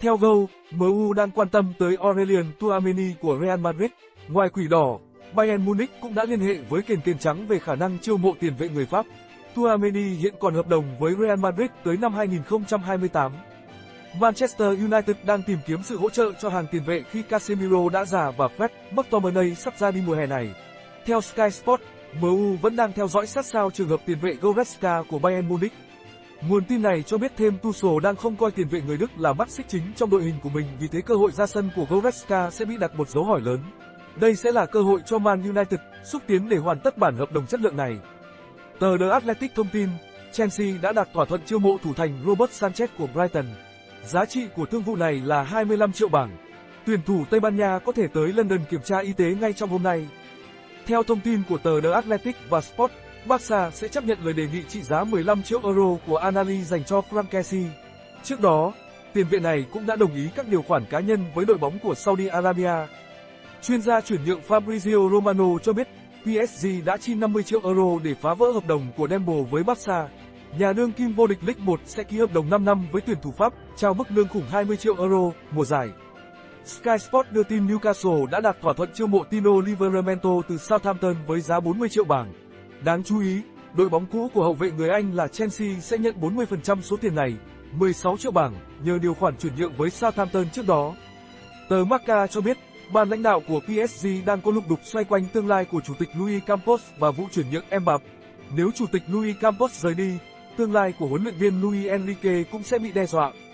Theo Goal, MU đang quan tâm tới Aurelien Tchouameni của Real Madrid. Ngoài quỷ đỏ, Bayern Munich cũng đã liên hệ với kền tiền trắng về khả năng chiêu mộ tiền vệ người Pháp. Tchouameni hiện còn hợp đồng với Real Madrid tới năm 2028. Manchester United đang tìm kiếm sự hỗ trợ cho hàng tiền vệ khi Casemiro đã già và Fred, McTominay sắp ra đi mùa hè này. Theo Sky Sports, MU vẫn đang theo dõi sát sao trường hợp tiền vệ Goretzka của Bayern Munich. Nguồn tin này cho biết thêm Tuchel đang không coi tiền vệ người Đức là mắt xích chính trong đội hình của mình, vì thế cơ hội ra sân của Goretzka sẽ bị đặt một dấu hỏi lớn. Đây sẽ là cơ hội cho Man United xúc tiến để hoàn tất bản hợp đồng chất lượng này. Tờ The Athletic thông tin, Chelsea đã đạt thỏa thuận chiêu mộ thủ thành Robert Sanchez của Brighton. Giá trị của thương vụ này là 25 triệu bảng. Tuyển thủ Tây Ban Nha có thể tới London kiểm tra y tế ngay trong hôm nay. Theo thông tin của tờ The Athletic và Sport, Barca sẽ chấp nhận lời đề nghị trị giá 15 triệu euro của Anelka dành cho Frenkie. Trước đó, tiền vệ này cũng đã đồng ý các điều khoản cá nhân với đội bóng của Saudi Arabia. Chuyên gia chuyển nhượng Fabrizio Romano cho biết, PSG đã chi 50 triệu euro để phá vỡ hợp đồng của Dembélé với Barca. Nhà đương kim vô địch Ligue 1 sẽ ký hợp đồng 5 năm với tuyển thủ Pháp, trao mức lương khủng 20 triệu euro mùa giải. Sky Sports đưa tin Newcastle đã đạt thỏa thuận chiêu mộ Tino Liveramento từ Southampton với giá 40 triệu bảng. Đáng chú ý, đội bóng cũ của hậu vệ người Anh là Chelsea sẽ nhận 40% số tiền này, 16 triệu bảng, nhờ điều khoản chuyển nhượng với Southampton trước đó. Tờ Marca cho biết, ban lãnh đạo của PSG đang có lục đục xoay quanh tương lai của chủ tịch Luis Campos và vụ chuyển nhượng Mbappe. Nếu chủ tịch Luis Campos rời đi, tương lai của huấn luyện viên Luis Enrique cũng sẽ bị đe dọa.